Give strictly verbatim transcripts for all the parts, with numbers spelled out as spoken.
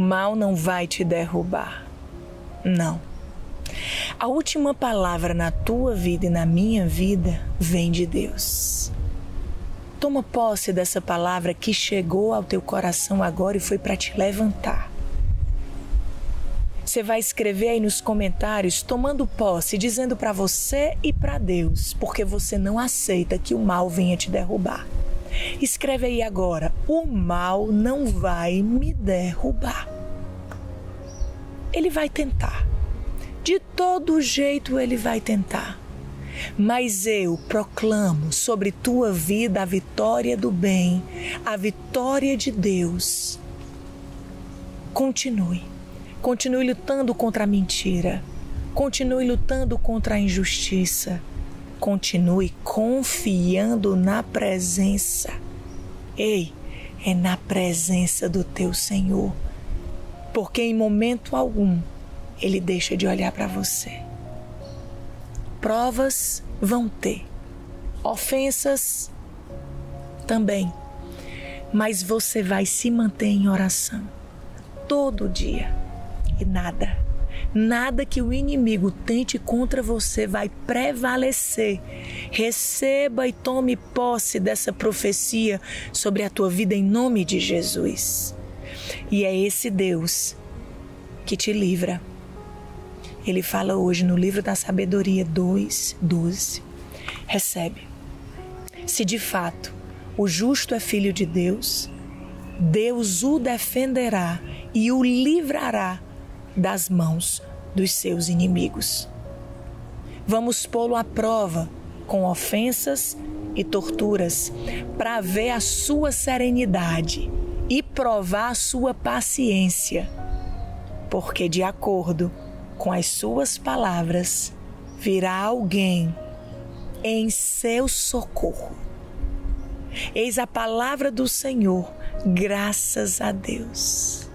mal não vai te derrubar. Não. A última palavra na tua vida e na minha vida vem de Deus. Toma posse dessa palavra que chegou ao teu coração agora e foi para te levantar. Você vai escrever aí nos comentários, tomando posse, dizendo para você e para Deus, porque você não aceita que o mal venha te derrubar. Escreve aí agora, o mal não vai me derrubar. Ele vai tentar. De todo jeito ele vai tentar. Mas eu proclamo sobre tua vida a vitória do bem, a vitória de Deus. Continue. Continue lutando contra a mentira. Continue lutando contra a injustiça. Continue confiando na presença. Ei, é na presença do teu Senhor. Porque em momento algum, Ele deixa de olhar para você. Provas vão ter. Ofensas também. Mas você vai se manter em oração. Todo dia. E nada. Nada que o inimigo tente contra você vai prevalecer. Receba e tome posse dessa profecia sobre a tua vida em nome de Jesus. E é esse Deus que te livra. Ele fala hoje no livro da Sabedoria dois, doze. Recebe. Se de fato o justo é filho de Deus, Deus o defenderá e o livrará das mãos dos seus inimigos. Vamos pô-lo à prova com ofensas e torturas para ver a sua serenidade e provar a sua paciência, porque de acordo com as suas palavras virá alguém em seu socorro. Eis a palavra do Senhor, graças a Deus.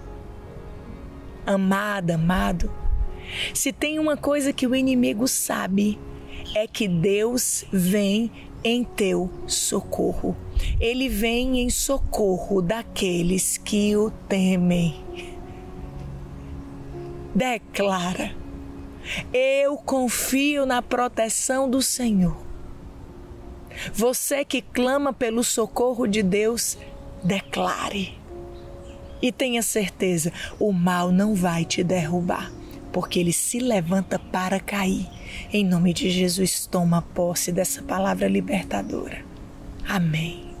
Amada, amado, se tem uma coisa que o inimigo sabe, é que Deus vem em teu socorro. Ele vem em socorro daqueles que o temem. Declara, eu confio na proteção do Senhor. Você que clama pelo socorro de Deus, declare. E tenha certeza, o mal não vai te derrubar, porque ele se levanta para cair. Em nome de Jesus, toma posse dessa palavra libertadora. Amém.